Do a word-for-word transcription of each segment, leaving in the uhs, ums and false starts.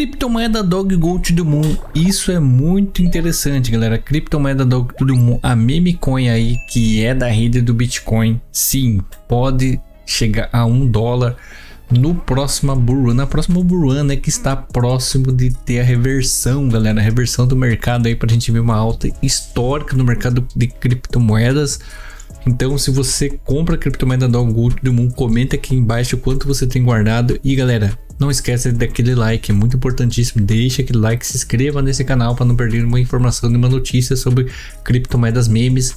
Criptomoeda Dog To The Moon, isso é muito interessante, galera. Criptomoeda Dog To The Moon, a MemeCoin aí, que é da rede do Bitcoin, sim, pode chegar a um dólar no próximo bull run, na próxima bull run, né, que está próximo de ter a reversão, galera, a reversão do mercado aí, para a gente ver uma alta histórica no mercado de criptomoedas. Então, se você compra a criptomoeda Dog To The Moon, comenta aqui embaixo quanto você tem guardado. E galera, não esquece daquele like, é muito importantíssimo. Deixa aquele like, se inscreva nesse canal para não perder uma informação, nenhuma notícia sobre criptomoedas, memes.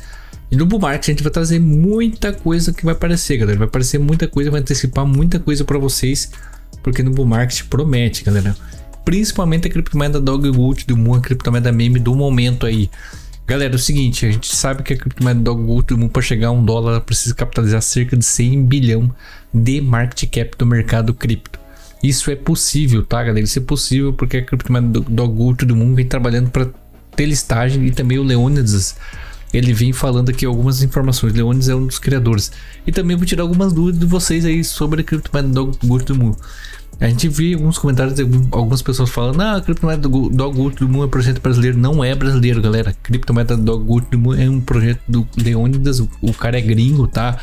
E no bull market a gente vai trazer muita coisa que vai aparecer, galera. Vai aparecer muita coisa, vai antecipar muita coisa para vocês, porque no bull market promete, galera. Principalmente a criptomoeda Dog To The Moon, a criptomoeda meme do momento aí. Galera, é o seguinte, a gente sabe que a criptomoeda Dog To The Moon, para chegar a um dólar, precisa capitalizar cerca de cem bilhão de market cap do mercado cripto. Isso é possível, tá, galera? Isso é possível porque a criptomoeda Dog To The Moon vem trabalhando para ter listagem, e também o Leonidas, ele vem falando aqui algumas informações. Leonidas é um dos criadores. E também vou tirar algumas dúvidas de vocês aí sobre a criptomoeda Dog To The Moon. A gente viu alguns comentários de algumas pessoas falando: ah, a criptomoeda Dog To The Moon é um projeto brasileiro. Não é brasileiro, galera. A criptomoeda Dog To The Moon é um projeto do Leonidas. O, o cara é gringo, tá?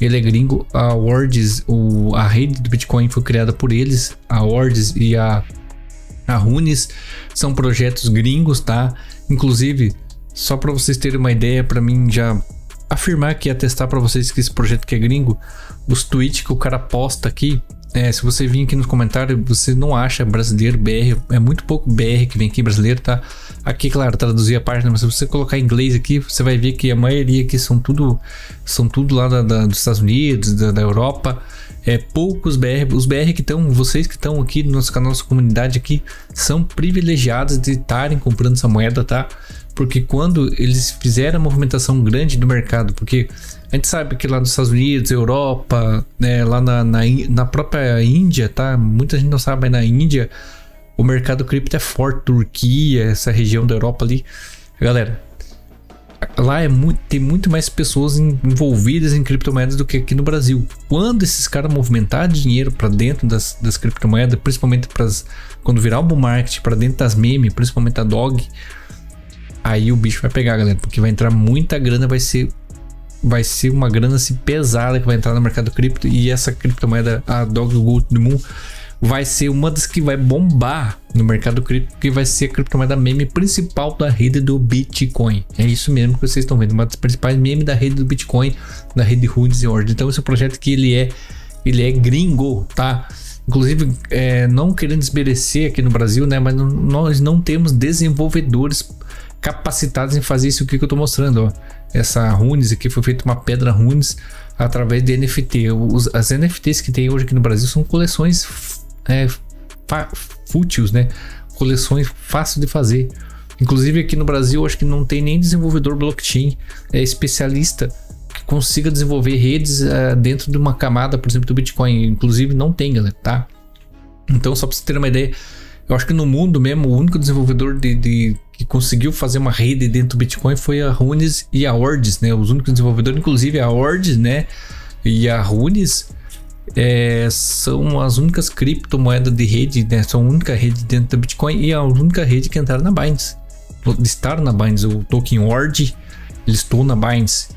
Ele é gringo. A Ordinals, o, a rede do Bitcoin foi criada por eles. A Ordinals e a, a Runes são projetos gringos, tá? Inclusive, só para vocês terem uma ideia, para mim já afirmar que ia testar para vocês que esse projeto que é gringo, os tweets que o cara posta aqui. É, se você vir aqui nos comentários, você não acha brasileiro, B R, é muito pouco B R que vem aqui, brasileiro, tá? Aqui, claro, traduzir a página, mas se você colocar em inglês aqui, você vai ver que a maioria aqui são tudo, são tudo lá da, da, dos Estados Unidos, da, da Europa, é, poucos B R, os B R que estão, vocês que estão aqui no nosso canal, nossa comunidade aqui, são privilegiados de estarem comprando essa moeda, tá? Porque quando eles fizeram a movimentação grande do mercado, porque a gente sabe que lá nos Estados Unidos, Europa, né, lá na, na, na própria Índia, tá? Muita gente não sabe, mas na Índia o mercado cripto é forte, Turquia, essa região da Europa ali, galera, lá é muito, tem muito mais pessoas envolvidas em criptomoedas do que aqui no Brasil. Quando esses caras movimentar dinheiro para dentro das, das criptomoedas, principalmente pras, quando virar o bull market, para dentro das memes, principalmente a dog, aí o bicho vai pegar, galera, porque vai entrar muita grana, vai ser vai ser uma grana assim, pesada, que vai entrar no mercado cripto. E essa criptomoeda, a Dog To The Moon, vai ser uma das que vai bombar no mercado cripto, que vai ser a criptomoeda meme principal da rede do Bitcoin. É isso mesmo que vocês estão vendo, uma das principais memes da rede do Bitcoin, da rede Runes e Ordinals. Então esse projeto que ele é ele é gringo, tá? Inclusive, é, não querendo desmerecer aqui no Brasil, né, mas não, nós não temos desenvolvedores capacitados em fazer isso que eu tô mostrando, ó. Essa Runes aqui foi feita uma pedra Runes através de N F T. Os, as N F Ts que tem hoje aqui no Brasil são coleções é, fúteis, né? Coleções fácil de fazer. Inclusive aqui no Brasil acho que não tem nem desenvolvedor blockchain é, especialista que consiga desenvolver redes é, dentro de uma camada, por exemplo, do Bitcoin. Inclusive não tem, galera, tá? Então só para você ter uma ideia, eu acho que no mundo mesmo o único desenvolvedor de, de que conseguiu fazer uma rede dentro do Bitcoin foi a Runes e a Ordinals, né? Os únicos desenvolvedores, inclusive a Ordinals, né, e a Runes é, são as únicas criptomoedas de rede, né? São a única rede dentro do Bitcoin e a única rede que entraram na Binance. Listaram na Binance, o token Ord listou na Binance,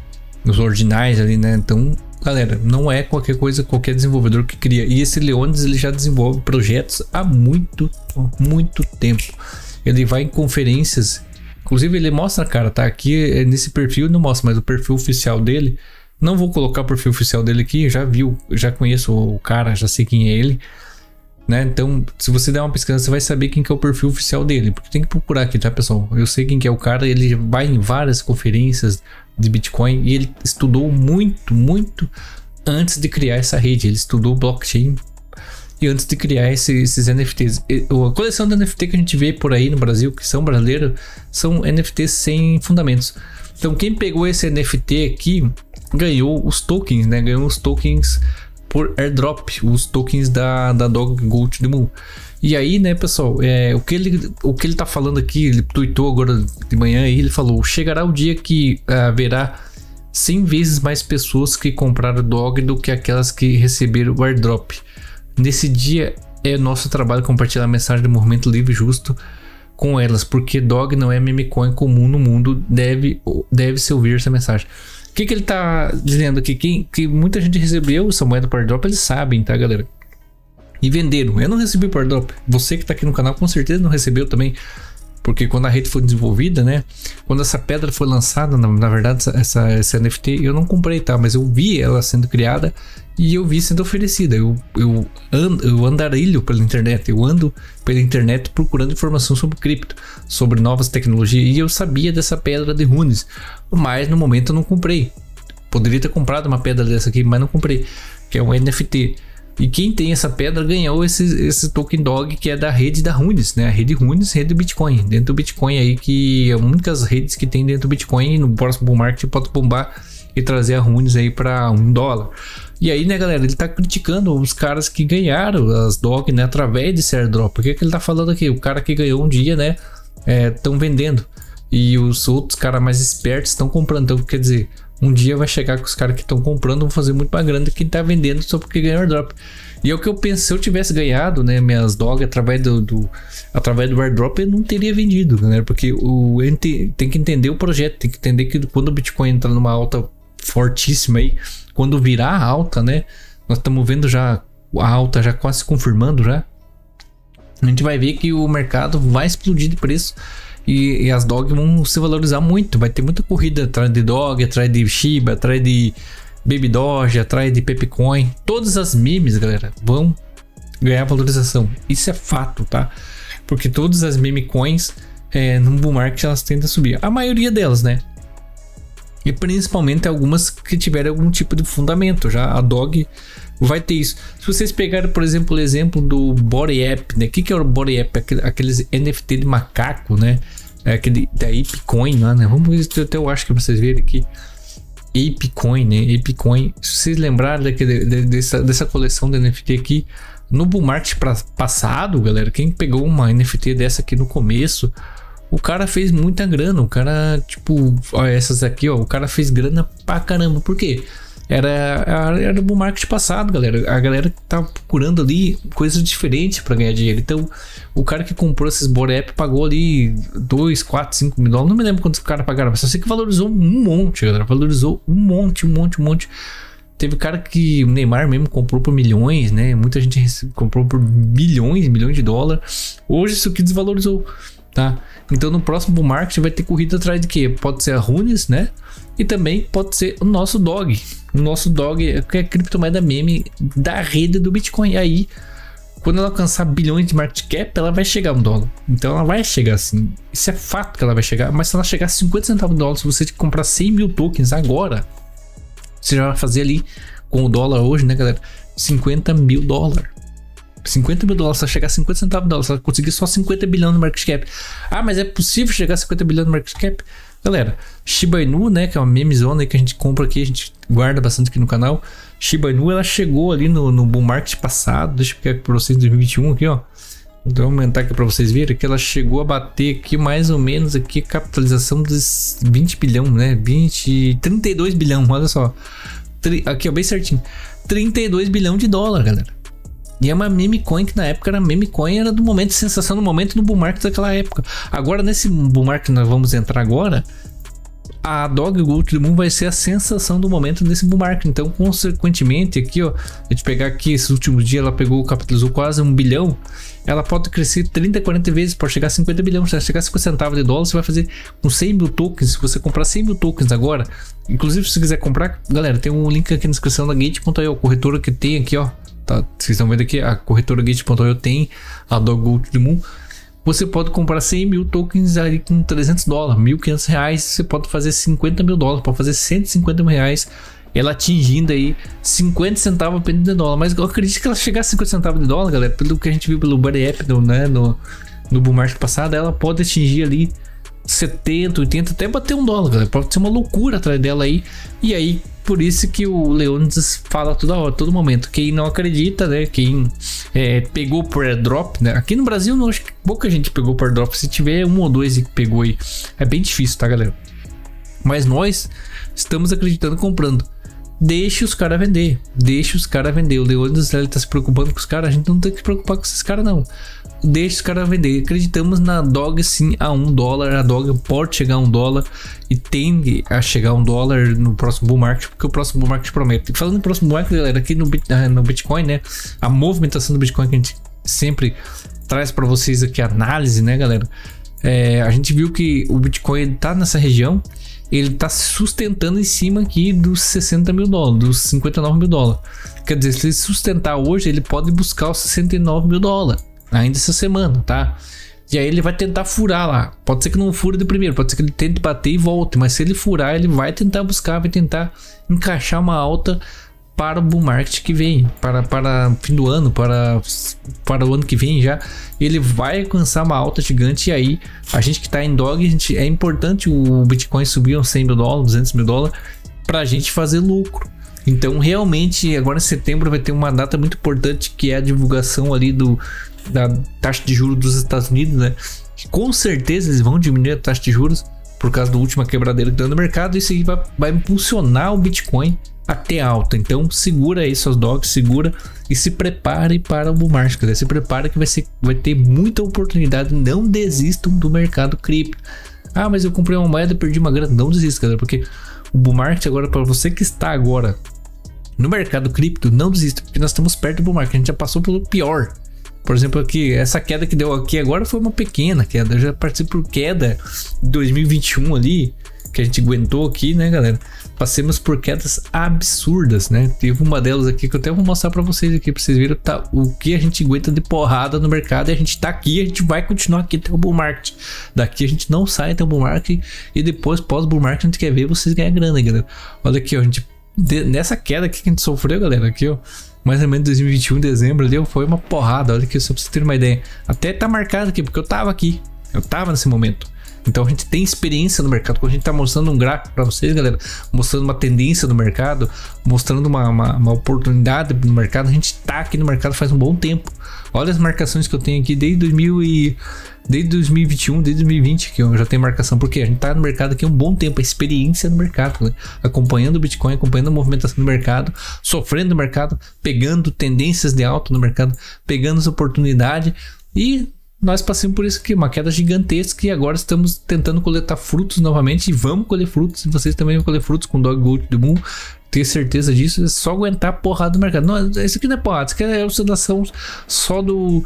os ordinais ali, né? Então, galera, não é qualquer coisa, qualquer desenvolvedor que cria. E esse Leonidas, ele já desenvolve projetos há muito, muito tempo. Ele vai em conferências, inclusive ele mostra, cara, tá aqui nesse perfil, não mostra, mas o perfil oficial dele, não vou colocar o perfil oficial dele aqui, já viu, já conheço o cara, já sei quem é ele, né? Então, se você der uma pesquisa, você vai saber quem que é o perfil oficial dele, porque tem que procurar aqui, tá, pessoal? Eu sei quem que é o cara, ele vai em várias conferências de Bitcoin e ele estudou muito, muito antes de criar essa rede, ele estudou blockchain antes de criar esse, esses N F Ts. A coleção de N F T que a gente vê por aí no Brasil, que são brasileiros, são N F Ts sem fundamentos. Então quem pegou esse N F T aqui ganhou os tokens, né? Ganhou os tokens por airdrop, os tokens da, da Dog To The Moon. E aí, né, pessoal, é, o, que ele, o que ele tá falando aqui, ele tweetou agora de manhã e ele falou: chegará o dia que haverá cem vezes mais pessoas que compraram o Dog do que aquelas que receberam o airdrop. Nesse dia é nosso trabalho compartilhar a mensagem do movimento livre justo com elas, porque D O G não é MemeCoin comum no mundo, deve, deve se ouvir essa mensagem. O que, que ele tá dizendo aqui? Que, que muita gente recebeu essa moeda por airdrop, eles sabem, tá, galera? E venderam. Eu não recebi por airdrop. Você que tá aqui no canal com certeza não recebeu também, porque quando a rede foi desenvolvida, né? Quando essa pedra foi lançada, na, na verdade, essa, essa, essa N F T, eu não comprei, tá? Mas eu vi ela sendo criada e eu vi sendo oferecida. Eu, eu, and, eu andarilho pela internet, eu ando pela internet procurando informação sobre cripto, sobre novas tecnologias. E eu sabia dessa pedra de runes, mas no momento eu não comprei. Poderia ter comprado uma pedra dessa aqui, mas não comprei, que é um N F T. E quem tem essa pedra ganhou esse, esse token D O G, que é da rede da Runes, né? A rede Runes, rede Bitcoin, dentro do Bitcoin aí, que é únicas redes que tem dentro do Bitcoin. E no próximo bull market pode bombar e trazer a Runes aí para um dólar. E aí, né, galera, ele tá criticando os caras que ganharam as D O G, né, através desse airdrop. O que, é que ele tá falando aqui? O cara que ganhou um dia, né, é, tão vendendo, e os outros caras mais espertos estão comprando. Então, quer dizer, um dia vai chegar que os caras que estão comprando vão fazer muito mais grande que quem tá vendendo só porque ganhou airdrop. E é o que eu penso, se eu tivesse ganhado, né, minhas D O G através do, do, através do airdrop, eu não teria vendido, né? Porque o, tem que entender o projeto, tem que entender que quando o Bitcoin entra numa alta fortíssima aí, quando virar alta, né? Nós estamos vendo já a alta já quase se confirmando já. A gente vai ver que o mercado vai explodir de preço. E, e as D O G vão se valorizar muito. Vai ter muita corrida atrás de D O G, atrás de Shiba, atrás de Baby Doge, atrás de Pepcoin. Todas as memes, galera, vão ganhar valorização. Isso é fato, tá? Porque todas as meme coins, é, no bull market, elas tentam subir. A maioria delas, né? E principalmente algumas que tiverem algum tipo de fundamento. Já a D O G vai ter isso. Se vocês pegarem, por exemplo, o exemplo do Bored Ape, né? O que, que é o Bored Ape? Aquele, aqueles N F T de macaco, né? É aquele da Apecoin lá, né? Vamos ver se eu até eu acho que vocês verem aqui. Apecoin, né? Apecoin. Se vocês lembrarem daquele, de, dessa, dessa coleção de N F T aqui, no bull market passado, galera, quem pegou uma N F T dessa aqui no começo, o cara fez muita grana. O cara, tipo, ó, essas aqui, ó, o cara fez grana pra caramba. Por quê? Era, era o bull market passado, galera. A galera que tá procurando ali coisas diferentes para ganhar dinheiro. Então, o cara que comprou esses Bored Ape pagou ali dois, quatro, cinco mil dólares. Não me lembro quantos caras pagaram, mas eu sei que valorizou um monte, galera. Valorizou um monte, um monte, um monte. Teve cara que o Neymar mesmo comprou por milhões, né? Muita gente comprou por bilhões, milhões de dólares. Hoje isso aqui desvalorizou, tá? Então no próximo bull market vai ter corrida atrás de que? Pode ser a Runes, né? E também pode ser o nosso D O G. O nosso D O G, que é a criptomoeda meme da rede do Bitcoin. E aí, quando ela alcançar bilhões de market cap, ela vai chegar a um dólar. Então ela vai chegar assim. Isso é fato que ela vai chegar. Mas se ela chegar a cinquenta centavos de dólar, se você comprar cem mil tokens agora, você já vai fazer ali com o dólar hoje, né, galera? cinquenta mil dólares. cinquenta mil dólares, se chegar a cinquenta centavos de dólar, você conseguir só cinquenta bilhões de market cap. Ah, mas é possível chegar a cinquenta bilhões de market cap? Galera, Shiba Inu, né, que é uma meme zona que a gente compra aqui, a gente guarda bastante aqui no canal. Shiba Inu, ela chegou ali no, no bull market passado, deixa eu pegar aqui para vocês, dois mil e vinte e um aqui, ó. Então aumentar aqui para vocês verem que ela chegou a bater aqui mais ou menos aqui capitalização dos vinte bilhões, né? vinte, trinta e dois bilhões, olha só. Tri, aqui, ó, bem certinho. trinta e dois bilhões de dólar, galera. E é uma MemeCoin que na época era MemeCoin, era do momento, sensação do momento, no bull market daquela época. Agora, nesse bull market que nós vamos entrar agora, a Dog Go To The Moon vai ser a sensação do momento desse bull market. Então, consequentemente, aqui, ó, a gente pegar aqui esses últimos dias, ela pegou, capitalizou quase um bilhão. Ela pode crescer trinta, quarenta vezes, pode chegar a cinquenta bilhões. Se ela chegar a cinquenta centavos de dólar, você vai fazer com cem mil tokens. Se você comprar cem mil tokens agora, inclusive se você quiser comprar, galera, tem um link aqui na descrição da gate ponto i o, corretora que tem aqui, ó. Tá, vocês estão vendo aqui, a corretora gate ponto i o tem a Dog Go To The Moon. Você pode comprar cem mil tokens ali com trezentos dólares, mil e quinhentos reais. Você pode fazer cinquenta mil dólares, pode fazer cento e cinquenta mil reais. Ela atingindo aí cinquenta centavos apenas de dólar. Mas eu acredito que ela chegar a cinquenta centavos de dólar, galera. Pelo que a gente viu pelo Bored Ape, né, no, no bull market passado, ela pode atingir ali setenta, oitenta, até bater um dólar, galera. Pode ser uma loucura atrás dela aí. E aí, por isso que o Leonidas fala toda hora, todo momento. Quem não acredita, né? Quem é, pegou por airdrop, né? Aqui no Brasil, não, acho que pouca gente pegou por airdrop. Se tiver um ou dois que pegou aí, é bem difícil, tá, galera? Mas nós estamos acreditando comprando. deixe os caras vender, deixe os caras vender. O Leonidas tá se preocupando com os caras, a gente não tem que se preocupar com esses caras não. Deixe os caras vender. Acreditamos na Dog sim a um dólar. A Dog pode chegar a um dólar e tende a chegar a um dólar no próximo bull market, porque o próximo bull market promete. E falando no próximo bull market, galera, aqui no, no Bitcoin, né? A movimentação do Bitcoin que a gente sempre traz para vocês aqui, a análise, né, galera? É, a gente viu que o Bitcoin tá nessa região, ele tá se sustentando em cima aqui dos sessenta mil dólares, dos cinquenta e nove mil dólares. Quer dizer, se ele sustentar hoje, ele pode buscar os sessenta e nove mil dólares. Ainda essa semana, tá? E aí ele vai tentar furar lá. Pode ser que não fure de primeiro, pode ser que ele tente bater e volte, mas se ele furar, ele vai tentar buscar, vai tentar encaixar uma alta para o bull market que vem, para para fim do ano, para para o ano que vem já. Ele vai alcançar uma alta gigante. E aí a gente que tá em dog, a gente, é importante o Bitcoin subir uns cem mil dólares, duzentos mil dólares para a gente fazer lucro. Então realmente agora em setembro vai ter uma data muito importante, que é a divulgação ali do da taxa de juros dos Estados Unidos, né? Com certeza eles vão diminuir a taxa de juros por causa da última quebradeira que deu no mercado. Isso aí vai, vai impulsionar o Bitcoin até alta. Então segura aí seus dogs, segura e se prepare para o bull market. Se prepare que vai ser, vai ter muita oportunidade. Não desistam do mercado cripto. Ah, mas eu comprei uma moeda e perdi uma grana. Não desista, galera, porque o bull market agora, para você que está agora no mercado cripto, não desista, porque nós estamos perto do bull market. A gente já passou pelo pior. Por exemplo, aqui, essa queda que deu aqui agora foi uma pequena queda. Eu já passei por queda em dois mil e vinte e um ali, que a gente aguentou aqui, né, galera? Passamos por quedas absurdas, né? Teve uma delas aqui que eu até vou mostrar para vocês aqui, para vocês verem tá, o que a gente aguenta de porrada no mercado. E a gente tá aqui, a gente vai continuar aqui até o bull market. Daqui a gente não sai até o bull market, e depois, pós bull market, a gente quer ver vocês ganhar grana, galera. Olha aqui, ó, a gente, de, nessa queda aqui que a gente sofreu, galera, aqui, ó, mais ou menos dois mil e vinte e um, dezembro ali, foi uma porrada. Olha aqui, só pra vocês terem uma ideia. Até tá marcado aqui, porque eu tava aqui. Eu tava nesse momento. Então a gente tem experiência no mercado. Quando a gente tá mostrando um gráfico pra vocês, galera, mostrando uma tendência do mercado, mostrando uma, uma, uma oportunidade no mercado, a gente tá aqui no mercado faz um bom tempo. Olha as marcações que eu tenho aqui desde dois mil e desde dois mil e vinte e um, desde dois mil e vinte, que eu já tenho marcação, porque a gente tá no mercado aqui há um bom tempo, experiência no mercado, né? Acompanhando o Bitcoin, acompanhando a movimentação do mercado, sofrendo no mercado, pegando tendências de alta no mercado, pegando as oportunidades, e nós passamos por isso aqui, uma queda gigantesca, e agora estamos tentando coletar frutos novamente, e vamos colher frutos, e vocês também vão colher frutos com o Dog Gold do Moon. Ter certeza disso, é só aguentar a porrada do mercado. Não, isso aqui não é porrada, isso aqui é oscilação só do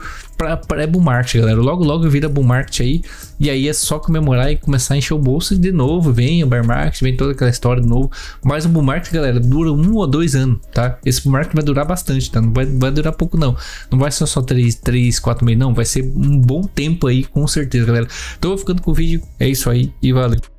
pré-bull market, galera. Logo, logo vira bull market aí, e aí é só comemorar e começar a encher o bolso de novo. Vem o bear market, vem toda aquela história de novo. Mas o bull market, galera, dura um ou dois anos, tá? Esse bull market vai durar bastante, tá? Não vai, vai durar pouco, não. Não vai ser só três, quatro meses, não. Vai ser um bom tempo aí, com certeza, galera. Então, eu vou ficando com o vídeo. É isso aí e valeu.